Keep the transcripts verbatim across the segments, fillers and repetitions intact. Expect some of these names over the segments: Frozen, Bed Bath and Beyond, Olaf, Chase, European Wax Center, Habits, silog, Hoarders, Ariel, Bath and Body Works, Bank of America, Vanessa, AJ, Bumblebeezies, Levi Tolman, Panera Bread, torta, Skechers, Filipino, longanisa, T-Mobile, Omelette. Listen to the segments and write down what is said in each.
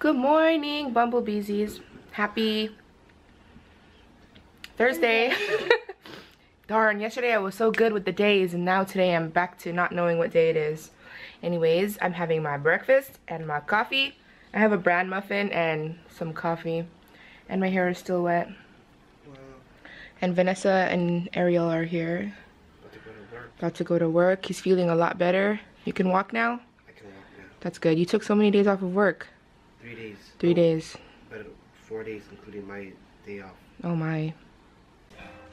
Good morning, Bumblebeezies. Happy Thursday. Darn, yesterday I was so good with the days, and now today I'm back to not knowing what day it is. Anyways, I'm having my breakfast and my coffee. I have a bran muffin and some coffee, and my hair is still wet. Wow. And Vanessa and Ariel are here. About to go to work. About to go to work. He's feeling a lot better. You can walk now? I can walk now. That's good. You took so many days off of work. Three days. Three oh, days. But four days, including my day off. Oh my.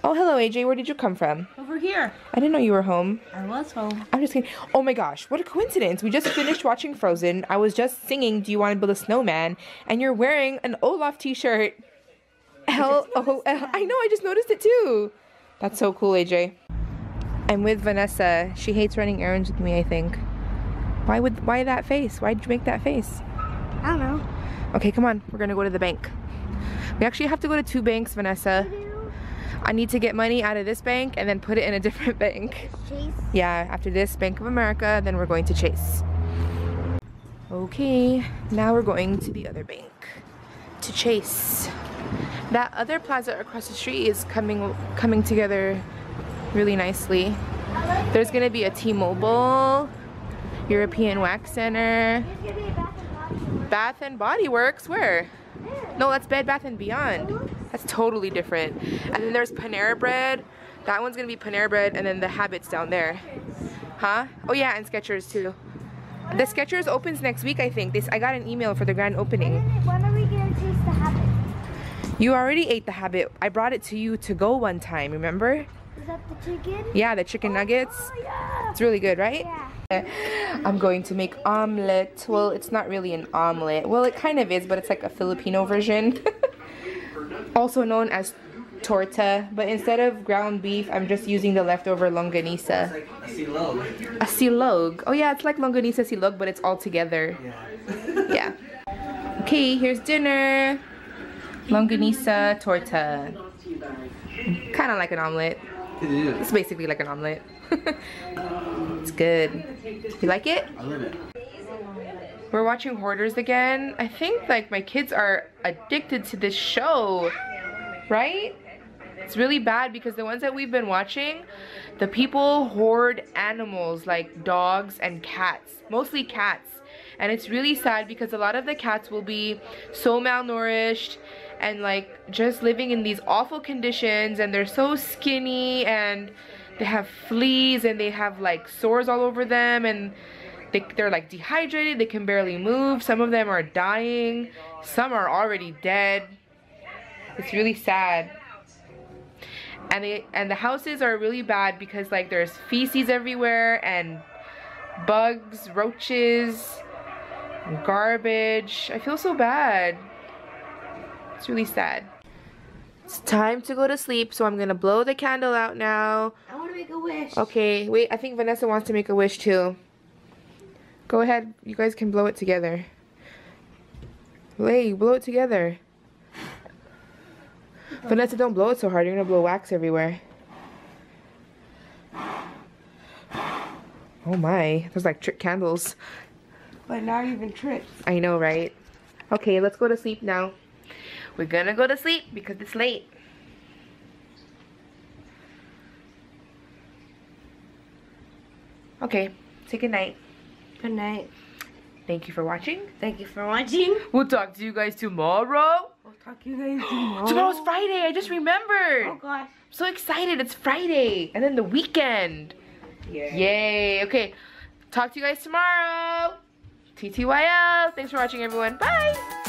Oh, hello, A J. Where did you come from? Over here. I didn't know you were home. I was home. I'm just kidding. Oh my gosh, what a coincidence. We just finished watching Frozen. I was just singing, "Do You Want to Build a Snowman?" And you're wearing an Olaf t-shirt. L O L. I know, I just noticed it too. That's so cool, A J. I'm with Vanessa. She hates running errands with me, I think. Why would, why that face? Why did you make that face? I don't know. Okay, come on. We're going to go to the bank. We actually have to go to two banks, Vanessa. I need to get money out of this bank and then put it in a different bank. Chase? Yeah, after this, Bank of America, then we're going to Chase. Okay, now we're going to the other bank, to Chase. That other plaza across the street is coming coming together really nicely. There's going to be a T-Mobile, European Wax Center, Bath and Body Works. Where? No, that's Bed Bath and Beyond. That's totally different. And then there's Panera Bread. That one's gonna be Panera Bread, and then the Habits down there. Huh? Oh yeah, and Skechers too. The Skechers opens next week, I think. This I got an email for the grand opening. When are we gonna taste the Habit? You already ate the Habit. I brought it to you to go one time, remember? Is that the chicken? Yeah, the chicken nuggets. Oh, yeah. It's really good, right? Yeah. I'm going to make omelet. Well, it's not really an omelet. Well, it kind of is, but it's like a Filipino version. Also known as torta, but instead of ground beef, I'm just using the leftover longanisa. Like a silog. A silog. Oh yeah, it's like longanisa silog, but it's all together. Yeah. Yeah. Okay, here's dinner. Longanisa torta. Kind of like an omelet. It is. It's basically like an omelet. It's good. You like it? I love it. We're watching Hoarders again. I think like my kids are addicted to this show, right? It's really bad because the ones that we've been watching, the people hoard animals like dogs and cats, mostly cats. And it's really sad because a lot of the cats will be so malnourished and like just living in these awful conditions, and they're so skinny and they have fleas and they have like sores all over them, and They, they're like dehydrated, they can barely move, some of them are dying, some are already dead. It's really sad. And they, and the houses are really bad because like there's feces everywhere and bugs, roaches, garbage. I feel so bad. It's really sad. It's time to go to sleep, so I'm gonna blow the candle out now. I wanna make a wish. Okay, wait, I think Vanessa wants to make a wish too. Go ahead, you guys can blow it together. Lay, blow it together. Vanessa, don't blow it so hard, you're gonna blow wax everywhere. Oh my, those like trick candles. But not even tricks. I know, right? Okay, let's go to sleep now. We're gonna go to sleep because it's late. Okay, say good night. Good night. Thank you for watching. Thank you for watching. We'll talk to you guys tomorrow. We'll talk to you guys tomorrow. Tomorrow's Friday. I just remembered. Oh, gosh. I'm so excited. It's Friday. And then the weekend. Yay. Yay. Okay. Talk to you guys tomorrow. T T Y L. Thanks for watching, everyone. Bye.